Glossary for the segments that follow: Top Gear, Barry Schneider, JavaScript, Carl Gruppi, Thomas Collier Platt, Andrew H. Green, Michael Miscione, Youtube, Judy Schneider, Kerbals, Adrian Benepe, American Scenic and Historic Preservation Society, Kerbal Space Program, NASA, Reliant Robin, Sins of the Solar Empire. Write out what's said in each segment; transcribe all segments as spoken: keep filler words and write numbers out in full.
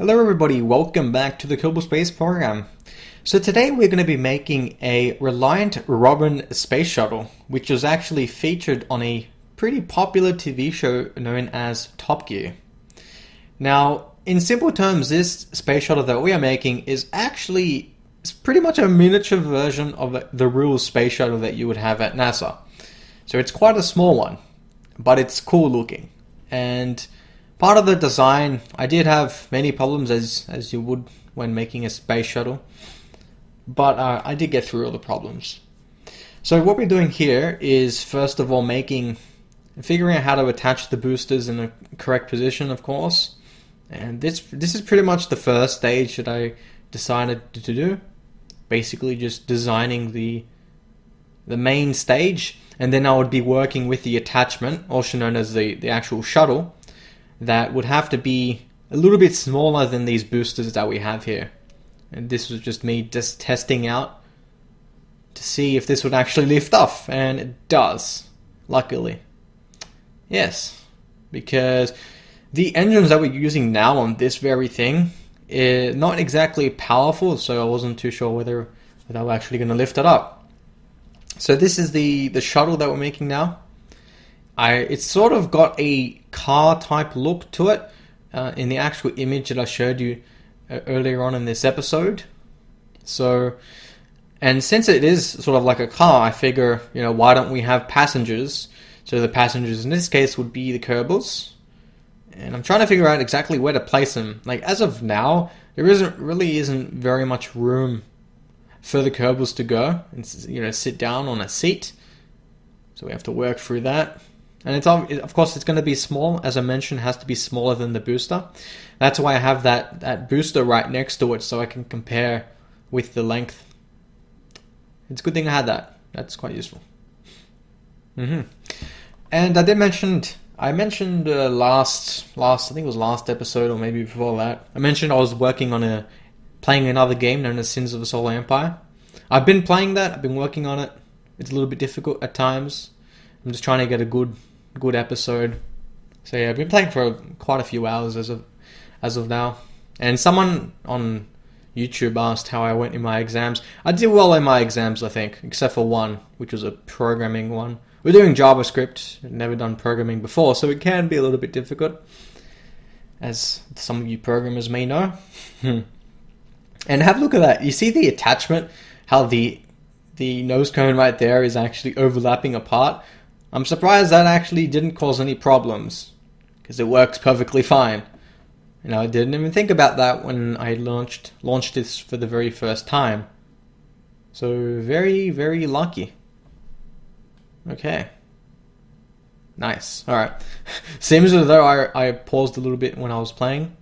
Hello everybody, welcome back to the Kerbal Space Program. So today we're going to be making a Reliant Robin space shuttle, which was actually featured on a pretty popular T V show known as Top Gear. Now, in simple terms, this space shuttle that we are making is actually it's pretty much a miniature version of the real space shuttle that you would have at NASA. So it's quite a small one, but it's cool looking. And part of the design, I did have many problems as, as you would when making a space shuttle, but uh, I did get through all the problems. So what we're doing here is first of all making, figuring out how to attach the boosters in the correct position, of course. And this, this is pretty much the first stage that I decided to do, basically just designing the, the main stage, and then I would be working with the attachment, also known as the, the actual shuttle, that would have to be a little bit smaller than these boosters that we have here. And this was just me just testing out to see if this would actually lift off, and it does, luckily. Yes, because the engines that we're using now on this very thing is not exactly powerful, so I wasn't too sure whether they were actually gonna lift it up. So this is the, the shuttle that we're making now. I, it's sort of got a car-type look to it uh, in the actual image that I showed you uh, earlier on in this episode. So, and since it is sort of like a car, I figure, you know, why don't we have passengers? So the passengers in this case would be the Kerbals. And I'm trying to figure out exactly where to place them. Like, as of now, there isn't really isn't very much room for the Kerbals to go and, you know, sit down on a seat. So we have to work through that. And it's, of course, it's going to be small, as I mentioned, has to be smaller than the booster. That's why I have that, that booster right next to it, so I can compare with the length. It's a good thing I had that. That's quite useful. Mm-hmm. And I did mention, I mentioned uh, last, last, I think it was last episode or maybe before that, I mentioned I was working on a, playing another game known as Sins of the Solar Empire. I've been playing that, I've been working on it. It's a little bit difficult at times. I'm just trying to get a good... good episode. So yeah, I've been playing for quite a few hours as of as of now. And someone on YouTube asked how I went in my exams. I did well in my exams, I think, except for one, which was a programming one. We're doing JavaScript. I've never done programming before, so it can be a little bit difficult, as some of you programmers may know. And have a look at that. You see the attachment, how the the nose cone right there is actually overlapping apart. I'm surprised that actually didn't cause any problems, because it works perfectly fine. You know, I didn't even think about that when I launched launched this for the very first time. So very, very lucky. Okay. Nice. All right. Seems as though I, I paused a little bit when I was playing.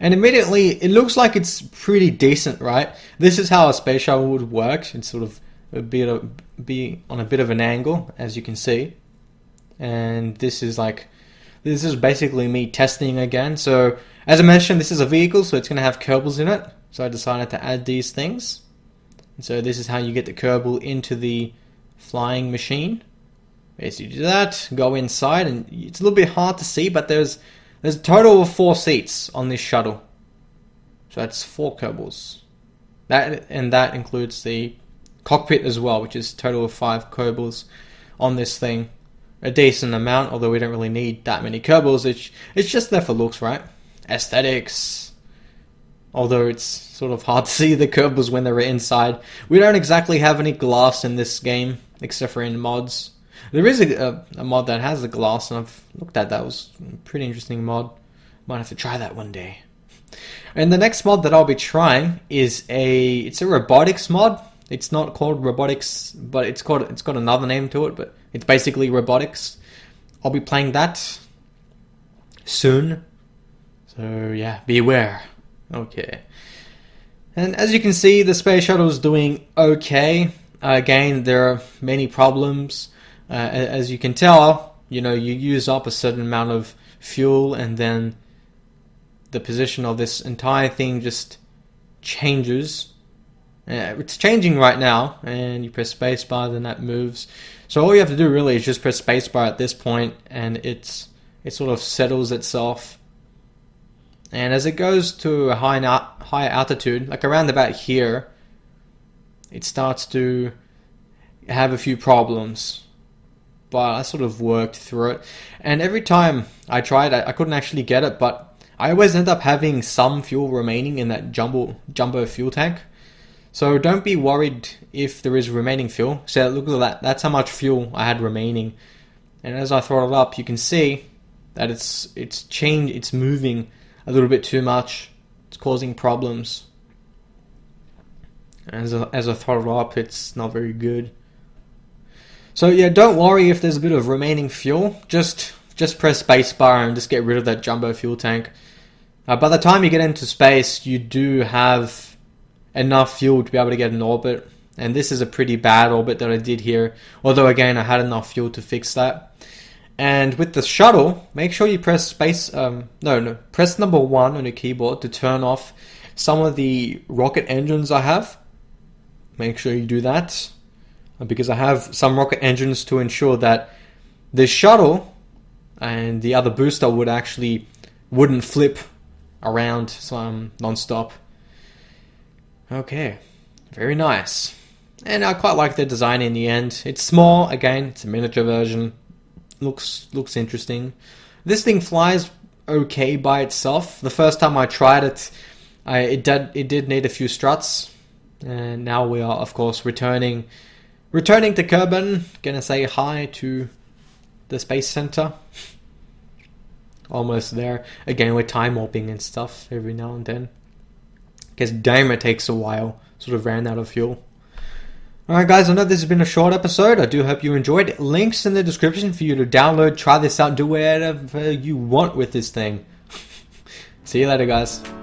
And immediately, it looks like it's pretty decent, right? This is how a space shuttle would work. It's sort of a bit of, be on a bit of an angle, as you can see. And this is like, this is basically me testing again. So as I mentioned, this is a vehicle, so it's going to have Kerbals in it. So I decided to add these things. And so this is how you get the Kerbal into the flying machine. Basically do that, go inside, and it's a little bit hard to see, but there's there's a total of four seats on this shuttle. So that's four Kerbals. That, and that includes the cockpit as well, which is a total of five Kerbals on this thing. A decent amount, although we don't really need that many Kerbals. It's, it's just there for looks, right? Aesthetics. Although it's sort of hard to see the Kerbals when they're inside. We don't exactly have any glass in this game, except for in mods. There is a, a, a mod that has the glass, and I've looked at that. It was a pretty interesting mod. Might have to try that one day. And the next mod that I'll be trying is a... it's a robotics mod. It's not called robotics, but it's called, it's got another name to it, but it's basically robotics. I'll be playing that soon. So yeah, beware. Okay. And as you can see, the space shuttle is doing okay. Uh, again, there are many problems. Uh, as you can tell, you know, you use up a certain amount of fuel, and then the position of this entire thing just changes. Uh, it's changing right now, and you press spacebar, then that moves. So all you have to do really is just press spacebar at this point, and it's it sort of settles itself. And as it goes to a high higher altitude, like around about here, it starts to have a few problems. But I sort of worked through it. And every time I tried, I, I couldn't actually get it, but I always end up having some fuel remaining in that jumbo, jumbo fuel tank. So don't be worried if there is remaining fuel. So look at that, that's how much fuel I had remaining. And as I throttle up, you can see that it's it's changed, it's moving a little bit too much. It's causing problems. As I, as I throttle up, it's not very good. So yeah, don't worry if there's a bit of remaining fuel. Just just press spacebar and just get rid of that jumbo fuel tank. Uh, by the time you get into space, you do have enough fuel to be able to get an orbit, and this is a pretty bad orbit that I did here, although again I had enough fuel to fix that. And with the shuttle, make sure you press space um, no no press number one on your keyboard to turn off some of the rocket engines I have. Make sure you do that, because I have some rocket engines to ensure that the shuttle and the other booster would actually wouldn't flip around some non-stop. Okay, very nice. And I quite like the design in the end. It's small, again, it's a miniature version. Looks looks interesting. This thing flies okay by itself. The first time I tried it, I, it, did, it did need a few struts. And now we are, of course, returning returning to Kerbal. Gonna say hi to the Space Center. Almost there. Again, we're time warping and stuff every now and then. Because damn, it takes a while. Sort of ran out of fuel. Alright guys, I know this has been a short episode. I do hope you enjoyed. Links in the description for you to download, try this out, do whatever you want with this thing. See you later guys.